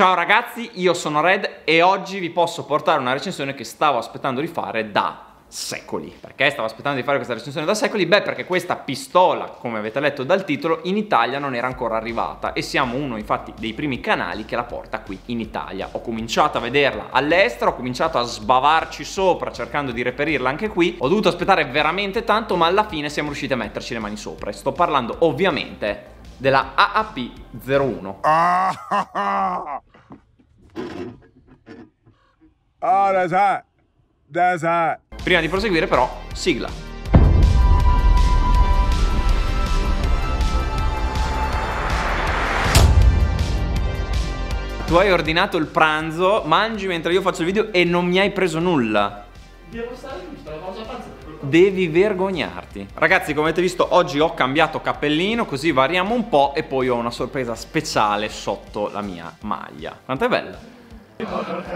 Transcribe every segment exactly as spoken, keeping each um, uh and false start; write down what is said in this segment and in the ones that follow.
Ciao ragazzi, io sono Red e oggi vi posso portare una recensione che stavo aspettando di fare da secoli. Perché stavo aspettando di fare questa recensione da secoli? Beh, perché questa pistola, come avete letto dal titolo, in Italia non era ancora arrivata e siamo uno infatti dei primi canali che la porta qui in Italia. Ho cominciato a vederla all'estero, ho cominciato a sbavarci sopra cercando di reperirla anche qui, ho dovuto aspettare veramente tanto, ma alla fine siamo riusciti a metterci le mani sopra e sto parlando ovviamente della A A P zero uno. Ah, ah, ah. Oh, that's hot. That's hot. Prima di proseguire però, sigla. Tu hai ordinato il pranzo, mangi mentre io faccio il video e non mi hai preso nulla. Devo stare giusto, la pausa pranzo. Devi vergognarti. Ragazzi, come avete visto oggi ho cambiato cappellino, così variamo un po' e poi ho una sorpresa speciale sotto la mia maglia. Quanto è bella?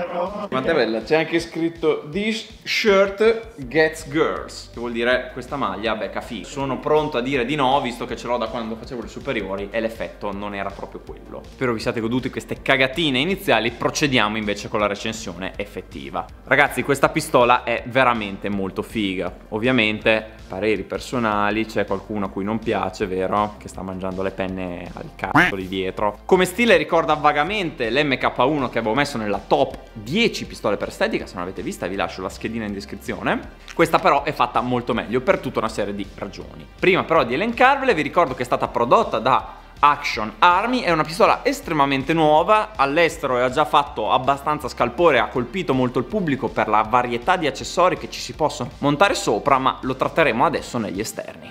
Quanto è bella, c'è anche scritto "This shirt gets girls", che vuol dire questa maglia becca fighe. Sono pronto a dire di no, visto che ce l'ho da quando facevo le superiori e l'effetto non era proprio quello. Spero vi siate goduti queste cagatine iniziali, procediamo invece con la recensione effettiva. Ragazzi, questa pistola è veramente molto figa. Ovviamente pareri personali, c'è qualcuno a cui non piace, vero? Che sta mangiando le penne al cazzo lì dietro. Come stile ricorda vagamente l'M K uno che avevo messo nella top dieci pistole per estetica. Se non l'avete vista vi lascio la schedina in descrizione. Questa però è fatta molto meglio per tutta una serie di ragioni. Prima però di elencarvele vi ricordo che è stata prodotta da Action Army, è una pistola estremamente nuova, all'estero ha già fatto abbastanza scalpore, ha colpito molto il pubblico per la varietà di accessori che ci si possono montare sopra, ma lo tratteremo adesso negli esterni.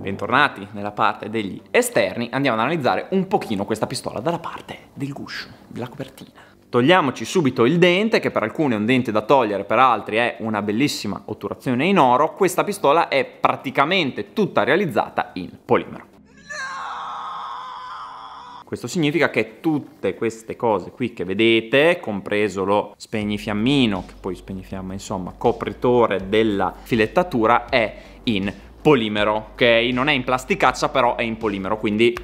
Bentornati nella parte degli esterni, andiamo ad analizzare un pochino questa pistola dalla parte del guscio, della copertina. Togliamoci subito il dente, che per alcuni è un dente da togliere, per altri è una bellissima otturazione in oro. Questa pistola è praticamente tutta realizzata in polimero. Questo significa che tutte queste cose qui che vedete, compreso lo spegnifiammino, che poi spegnifiamma insomma, copritore della filettatura, è in polimero, ok? Non è in plasticaccia però è in polimero, quindi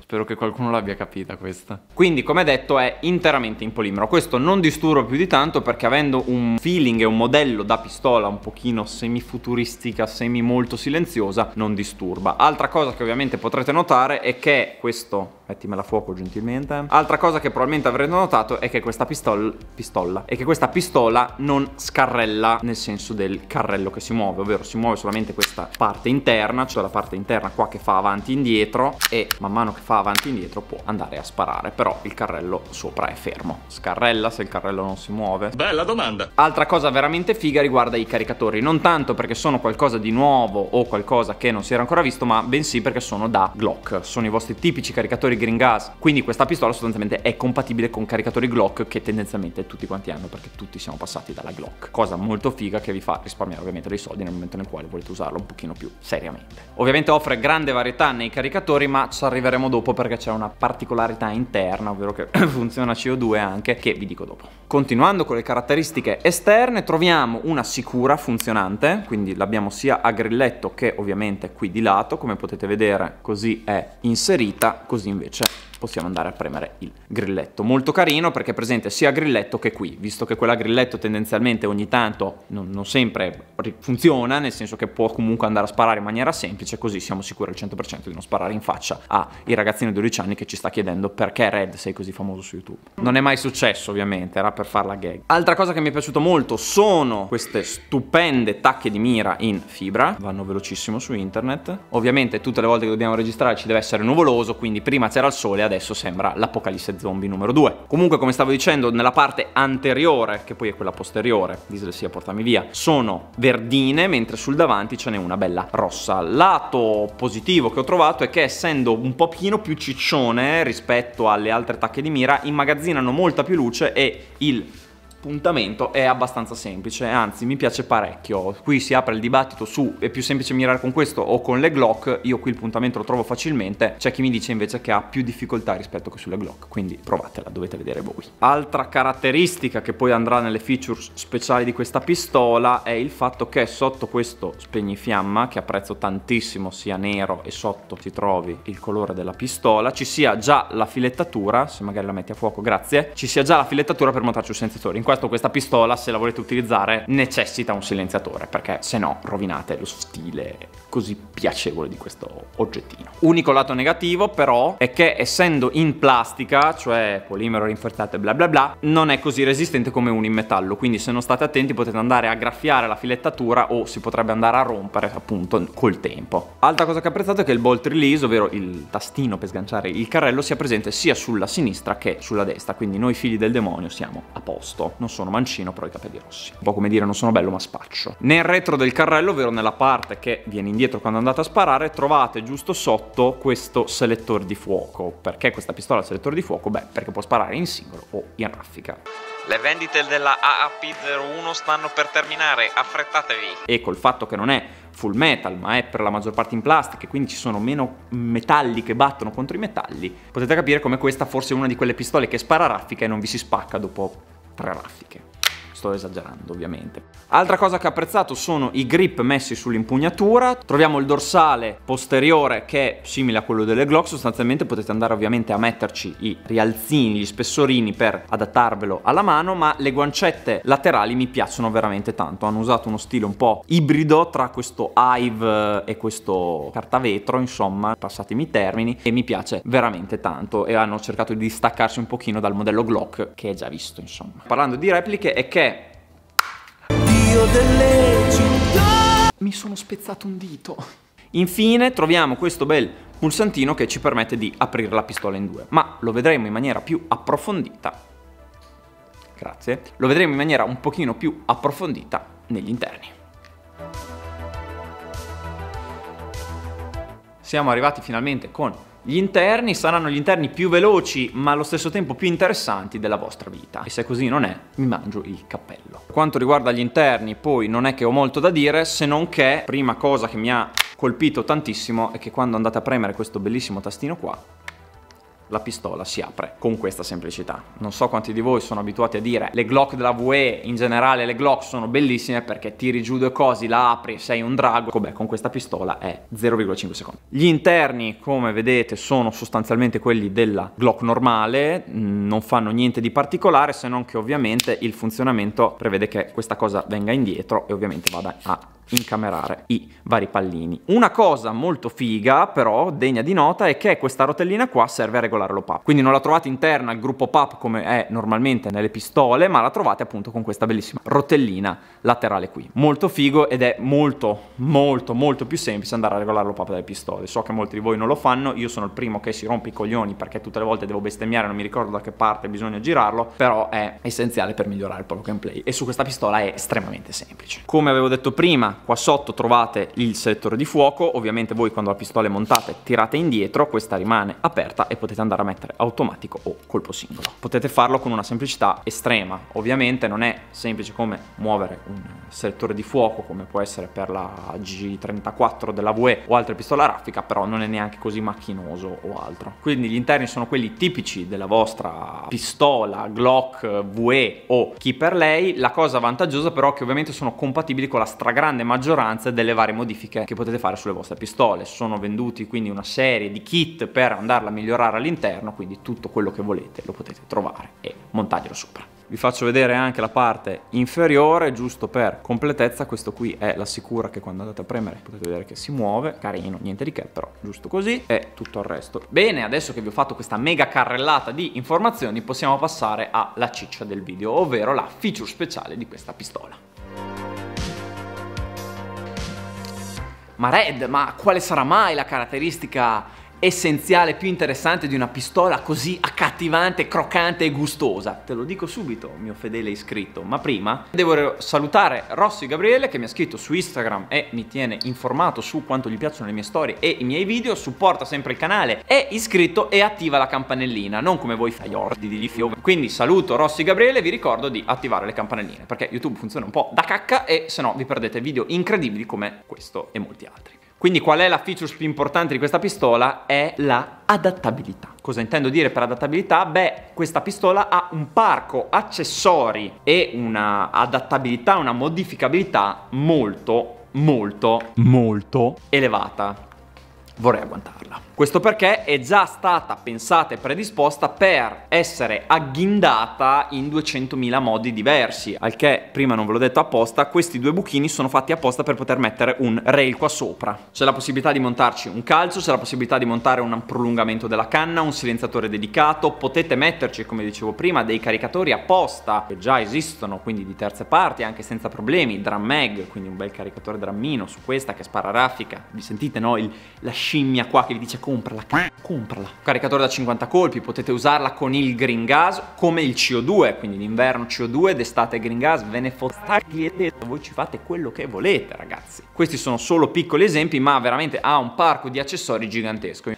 spero che qualcuno l'abbia capita questa. Quindi come detto è interamente in polimero. Questo non disturba più di tanto perché avendo un feeling e un modello da pistola un pochino semifuturistica, semi molto silenziosa, non disturba. Altra cosa che ovviamente potrete notare è che questo... Mettimela a fuoco gentilmente. Altra cosa che probabilmente avrete notato è che questa pistol, pistola è che questa pistola non scarrella nel senso del carrello che si muove, ovvero si muove solamente questa parte interna, cioè la parte interna qua che fa avanti e indietro, e man mano che fa avanti e indietro può andare a sparare, però il carrello sopra è fermo. Scarrella se il carrello non si muove? Bella domanda. Altra cosa veramente figa riguarda i caricatori, non tanto perché sono qualcosa di nuovo o qualcosa che non si era ancora visto, ma bensì perché sono da Glock, sono i vostri tipici caricatori green gas, quindi questa pistola sostanzialmente è compatibile con caricatori Glock che tendenzialmente tutti quanti hanno perché tutti siamo passati dalla Glock, cosa molto figa che vi fa risparmiare ovviamente dei soldi nel momento nel quale volete usarlo un pochino più seriamente. Ovviamente offre grande varietà nei caricatori, ma ci arriveremo dopo perché c'è una particolarità interna, ovvero che funziona C O due anche, che vi dico dopo. Continuando con le caratteristiche esterne, troviamo una sicura funzionante, quindi l'abbiamo sia a grilletto che ovviamente qui di lato, come potete vedere così è inserita, così invece possiamo andare a premere il grilletto. Molto carino perché è presente sia a grilletto che qui, visto che quella grilletto tendenzialmente ogni tanto non, non sempre funziona, nel senso che può comunque andare a sparare in maniera semplice, così siamo sicuri al cento per cento di non sparare in faccia ai ragazzini di dodici anni che ci sta chiedendo perché Red sei così famoso su YouTube. Non è mai successo ovviamente, era per far la gag. Altra cosa che mi è piaciuto molto sono queste stupende tacche di mira in fibra, vanno velocissimo su internet. Ovviamente tutte le volte che dobbiamo registrare ci deve essere nuvoloso, quindi prima c'era il sole, adesso sembra l'apocalisse zombie numero due. Comunque come stavo dicendo, nella parte anteriore, che poi è quella posteriore, dislessia portami via, sono verdine, mentre sul davanti ce n'è una bella rossa. Lato positivo che ho trovato è che essendo un pochino più ciccione rispetto alle altre tacche di mira immagazzinano molta più luce e il l'appuntamento è abbastanza semplice, anzi mi piace parecchio. Qui si apre il dibattito su è più semplice mirare con questo o con le Glock. Io qui il puntamento lo trovo facilmente, c'è chi mi dice invece che ha più difficoltà rispetto che sulle Glock, quindi provatela, dovete vedere voi. Altra caratteristica che poi andrà nelle features speciali di questa pistola è il fatto che sotto questo spegnifiamma, che apprezzo tantissimo sia nero e sotto si trovi il colore della pistola, ci sia già la filettatura, se magari la metti a fuoco, grazie, ci sia già la filettatura per montarci un silenziatore. In questo questa pistola, se la volete utilizzare, necessita un silenziatore, perché se no rovinate lo stile così piacevole di questo oggettino. Unico lato negativo però è che essendo in plastica, cioè polimero rinforzato e bla bla bla, non è così resistente come uno in metallo, quindi se non state attenti potete andare a graffiare la filettatura o si potrebbe andare a rompere appunto col tempo. Altra cosa che ho apprezzato è che il bolt release, ovvero il tastino per sganciare il carrello, sia presente sia sulla sinistra che sulla destra, quindi noi figli del demonio siamo a posto. Non sono mancino però i capelli rossi, un po' come dire non sono bello ma spaccio. Nel retro del carrello, ovvero nella parte che viene indietro quando andate a sparare, trovate giusto sotto questo selettore di fuoco. Perché questa pistola ha il selettore di fuoco? Beh, perché può sparare in singolo o in raffica. Le vendite della A A P zero uno stanno per terminare, affrettatevi! E col fatto che non è full metal ma è per la maggior parte in plastica e quindi ci sono meno metalli che battono contro i metalli, potete capire come questa forse è una di quelle pistole che spara raffica e non vi si spacca dopo tre raffiche. Sto esagerando ovviamente. Altra cosa che ho apprezzato sono i grip messi sull'impugnatura. Troviamo il dorsale posteriore che è simile a quello delle Glock, sostanzialmente potete andare ovviamente a metterci i rialzini, gli spessorini per adattarvelo alla mano, ma le guancette laterali mi piacciono veramente tanto. Hanno usato uno stile un po' ibrido tra questo hive e questo carta vetro, insomma, passatemi i termini, e mi piace veramente tanto, e hanno cercato di distaccarsi un pochino dal modello Glock che è già visto, insomma. Parlando di repliche, è che Dio delle città, mi sono spezzato un dito. Infine troviamo questo bel pulsantino che ci permette di aprire la pistola in due, ma lo vedremo in maniera più approfondita. Grazie. Lo vedremo in maniera un pochino più approfondita negli interni. Siamo arrivati finalmente con gli interni. Saranno gli interni più veloci ma allo stesso tempo più interessanti della vostra vita, e se così non è mi mangio il cappello. Per quanto riguarda gli interni poi non è che ho molto da dire, se non che prima cosa che mi ha colpito tantissimo è che quando andate a premere questo bellissimo tastino qua la pistola si apre con questa semplicità. Non so quanti di voi sono abituati a dire le Glock della V E, in generale le Glock sono bellissime perché tiri giù due cose, la apri, sei un drago. Vabbè, con questa pistola è zero virgola cinque secondi. Gli interni, come vedete, sono sostanzialmente quelli della Glock normale, non fanno niente di particolare, se non che ovviamente il funzionamento prevede che questa cosa venga indietro e ovviamente vada a incamerare i vari pallini. Una cosa molto figa però degna di nota è che questa rotellina qua serve a regolare lo P A P, quindi non la trovate interna al gruppo P A P come è normalmente nelle pistole, ma la trovate appunto con questa bellissima rotellina laterale qui. Molto figo, ed è molto molto molto più semplice andare a regolare lo P A P delle pistole. So che molti di voi non lo fanno, io sono il primo che si rompe i coglioni perché tutte le volte devo bestemmiare, non mi ricordo da che parte bisogna girarlo, però è essenziale per migliorare il proprio gameplay, e su questa pistola è estremamente semplice. Come avevo detto prima, qua sotto trovate il selettore di fuoco. Ovviamente voi quando la pistola è montata tirate indietro, questa rimane aperta e potete andare a mettere automatico o colpo singolo. Potete farlo con una semplicità estrema. Ovviamente non è semplice come muovere un selettore di fuoco come può essere per la G trentaquattro della V E o altre pistole a raffica, però non è neanche così macchinoso o altro. Quindi gli interni sono quelli tipici della vostra pistola Glock, V E o chi per lei. La cosa vantaggiosa però è che ovviamente sono compatibili con la stragrande maggioranza delle varie modifiche che potete fare sulle vostre pistole. Sono venduti quindi una serie di kit per andarla a migliorare all'interno, quindi tutto quello che volete lo potete trovare e montarglielo sopra. Vi faccio vedere anche la parte inferiore giusto per completezza. Questo qui è la sicura che quando andate a premere potete vedere che si muove, carino, niente di che, però giusto così, e tutto il resto. Bene, adesso che vi ho fatto questa mega carrellata di informazioni possiamo passare alla ciccia del video, ovvero la feature speciale di questa pistola. Ma Red, ma quale sarà mai la caratteristica essenziale, più interessante di una pistola così accattivante, croccante e gustosa? Te lo dico subito, mio fedele iscritto, ma prima devo salutare Rossi Gabriele che mi ha scritto su Instagram e mi tiene informato su quanto gli piacciono le mie storie e i miei video, supporta sempre il canale, è iscritto e attiva la campanellina, non come voi faiordi di lifiove. Quindi saluto Rossi Gabriele e vi ricordo di attivare le campanelline perché YouTube funziona un po' da cacca e se no vi perdete video incredibili come questo e molti altri. Quindi qual è la feature più importante di questa pistola? È la adattabilità. Cosa intendo dire per adattabilità? Beh, questa pistola ha un parco accessori e una adattabilità, una modificabilità molto, molto, molto elevata. Vorrei agguantarla. Questo perché è già stata pensata e predisposta per essere agghindata in duecentomila modi diversi, al che prima non ve l'ho detto apposta, questi due buchini sono fatti apposta per poter mettere un rail qua sopra. C'è la possibilità di montarci un calcio, c'è la possibilità di montare un prolungamento della canna, un silenziatore dedicato, potete metterci, come dicevo prima, dei caricatori apposta che già esistono, quindi di terze parti, anche senza problemi, drum mag, quindi un bel caricatore drummino su questa che spara raffica. Vi sentite, no? Il, la scimmia qua che vi dice comprala, comprala. Caricatore da cinquanta colpi, potete usarla con il green gas come il C O due, quindi d'inverno C O due, d'estate green gas, ve ne fottagliete, voi ci fate quello che volete ragazzi. Questi sono solo piccoli esempi, ma veramente ha un parco di accessori gigantesco.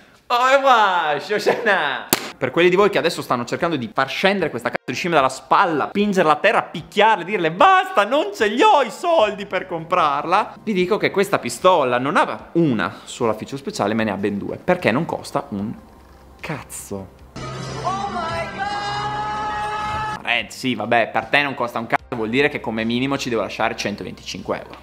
Per quelli di voi che adesso stanno cercando di far scendere questa cazzo di scimmia dalla spalla, pingerla a terra, picchiarle, dirle basta, non ce li ho i soldi per comprarla, vi dico che questa pistola non ha una sola feature speciale, ma ne ha ben due, perché non costa un cazzo. Oh my god! Red, sì, vabbè, per te non costa un cazzo, vuol dire che come minimo ci devo lasciare centoventicinque euro.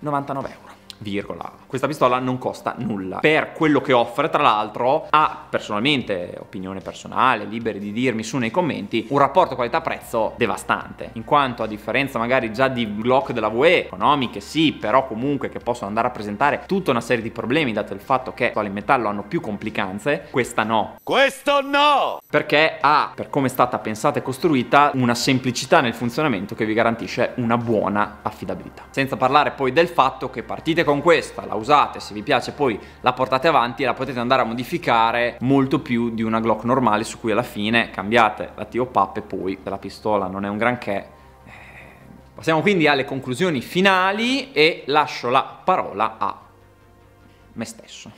novantanove euro. Virgola. Questa pistola non costa nulla per quello che offre. Tra l'altro ha, personalmente, opinione personale, liberi di dirmi su nei commenti, un rapporto qualità-prezzo devastante, in quanto a differenza magari già di Glock della W E, economiche sì, però comunque che possono andare a presentare tutta una serie di problemi dato il fatto che le metallo hanno più complicanze, questa no. Questo no! Perché ha, per come è stata pensata e costruita, una semplicità nel funzionamento che vi garantisce una buona affidabilità. Senza parlare poi del fatto che partite con questa, la usate, se vi piace poi la portate avanti e la potete andare a modificare molto più di una Glock normale su cui alla fine cambiate la T O P e poi la pistola non è un granché. Passiamo quindi alle conclusioni finali e lascio la parola a me stesso.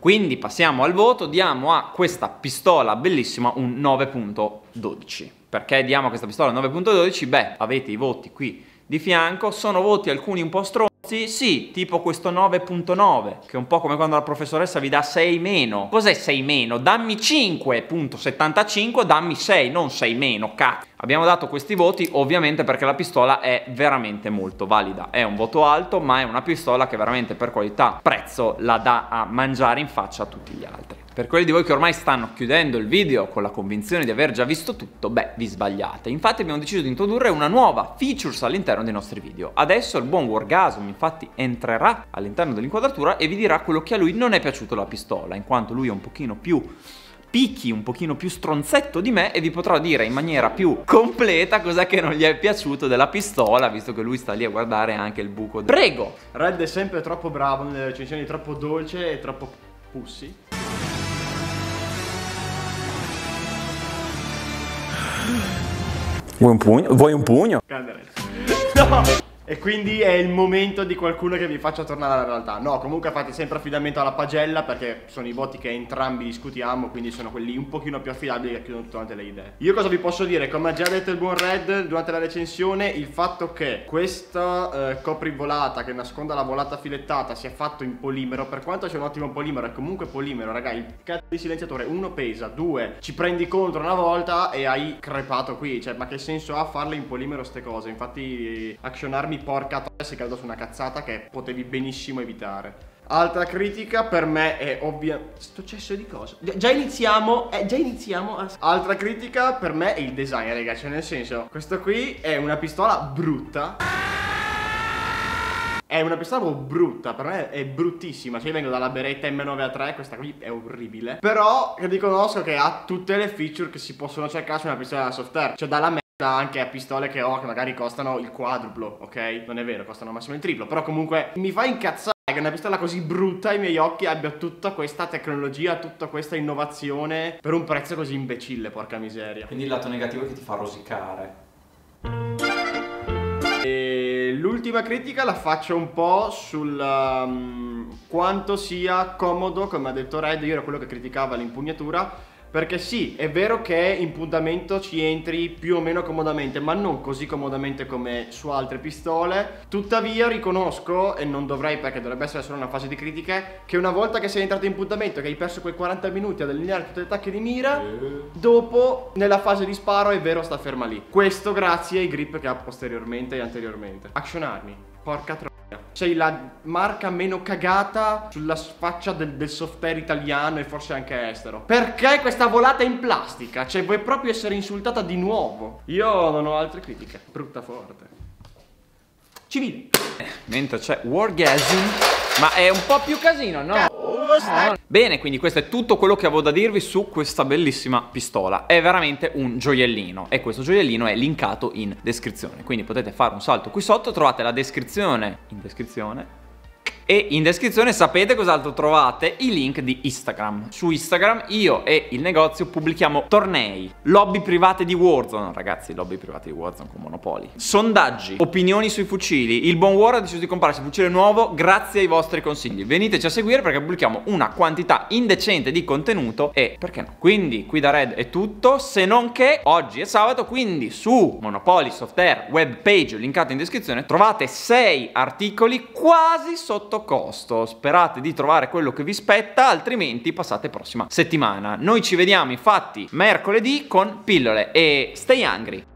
Quindi passiamo al voto, diamo a questa pistola bellissima un nove punto dodici. Perché diamo a questa pistola nove punto dodici? Beh, avete i voti qui di fianco, sono voti alcuni un po' stronzi, sì, tipo questo nove punto nove, che è un po' come quando la professoressa vi dà sei meno. Cos'è sei meno? Dammi cinque punto settantacinque, dammi sei, non sei meno, cazzo. Abbiamo dato questi voti ovviamente perché la pistola è veramente molto valida, è un voto alto, ma è una pistola che veramente per qualità prezzo la dà a mangiare in faccia a tutti gli altri. Per quelli di voi che ormai stanno chiudendo il video con la convinzione di aver già visto tutto, beh, vi sbagliate. Infatti abbiamo deciso di introdurre una nuova features all'interno dei nostri video. Adesso il buon Wargasm infatti entrerà all'interno dell'inquadratura e vi dirà quello che a lui non è piaciuto la pistola, in quanto lui è un pochino più picchi, un pochino più stronzetto di me, e vi potrò dire in maniera più completa cos'è che non gli è piaciuto della pistola, visto che lui sta lì a guardare anche il buco. Prego! Red è sempre troppo bravo nelle recensioni, troppo dolce e troppo pussy. Vuoi un pugno? Vuoi un pugno? No! E quindi è il momento di qualcuno che vi faccia tornare alla realtà. No, comunque fate sempre affidamento alla pagella, perché sono i voti che entrambi discutiamo, quindi sono quelli un pochino più affidabili che chiudono tutte le idee. Io cosa vi posso dire? Come ha già detto il buon Red durante la recensione, il fatto che questa eh, coprivolata che nasconda la volata filettata sia fatto in polimero, per quanto c'è un ottimo polimero, è comunque polimero, raga, il cazzo di silenziatore uno pesa, due ci prendi contro una volta e hai crepato qui, cioè ma che senso ha farle in polimero ste cose? Infatti Action Army, porca troia, si è caduto su una cazzata che potevi benissimo evitare. Altra critica per me è ovvia. Sto cesso di cosa? Già iniziamo, eh, già iniziamo a... Altra critica per me è il design, raga, cioè nel senso, questo qui è una pistola brutta. È una pistola proprio brutta, per me è bruttissima, cioè io vengo dalla Beretta M nove A tre, questa qui è orribile. Però riconosco che ha tutte le feature che si possono cercare su una pistola da soft air, cioè dalla me anche a pistole che ho che magari costano il quadruplo, ok? Non è vero, costano al massimo il triplo, però comunque mi fa incazzare una pistola così brutta ai miei occhi abbia tutta questa tecnologia, tutta questa innovazione per un prezzo così imbecille, porca miseria. Quindi il lato negativo è che ti fa rosicare. E l'ultima critica la faccio un po' sul um, quanto sia comodo, come ha detto Red. Io ero quello che criticava l'impugnatura, perché sì, è vero che in puntamento ci entri più o meno comodamente, ma non così comodamente come su altre pistole. Tuttavia riconosco, e non dovrei perché dovrebbe essere solo una fase di critiche, che una volta che sei entrato in puntamento, che hai perso quei quaranta minuti ad allineare tutte le tacche di mira, dopo nella fase di sparo è vero sta ferma lì. Questo grazie ai grip che ha posteriormente e anteriormente. Action Army, porca troia. Sei la marca meno cagata sulla sfaccia del, del software italiano e forse anche estero. Perché questa volata in plastica? Cioè vuoi proprio essere insultata di nuovo? Io non ho altre critiche. Brutta forte. Civile. Mentre c'è Wargasm, ma è un po' più casino, no? No. Bene, quindi questo è tutto quello che avevo da dirvi su questa bellissima pistola. È veramente un gioiellino, e questo gioiellino è linkato in descrizione, quindi potete fare un salto qui sotto, trovate la descrizione in descrizione. E in descrizione sapete cos'altro trovate? I link di Instagram. Su Instagram io e il negozio pubblichiamo tornei, lobby private di Warzone, ragazzi, lobby private di Warzone con Monopoly, sondaggi, opinioni sui fucili. Il buon War ha deciso di comprarsi un fucile nuovo grazie ai vostri consigli. Veniteci a seguire perché pubblichiamo una quantità indecente di contenuto e perché no? Quindi qui da Red è tutto, se non che oggi è sabato, quindi su Monopoly Software web page linkata in descrizione trovate sei articoli quasi sotto costo. Sperate di trovare quello che vi spetta, altrimenti passate prossima settimana. Noi ci vediamo infatti mercoledì con pillole e stay hungry.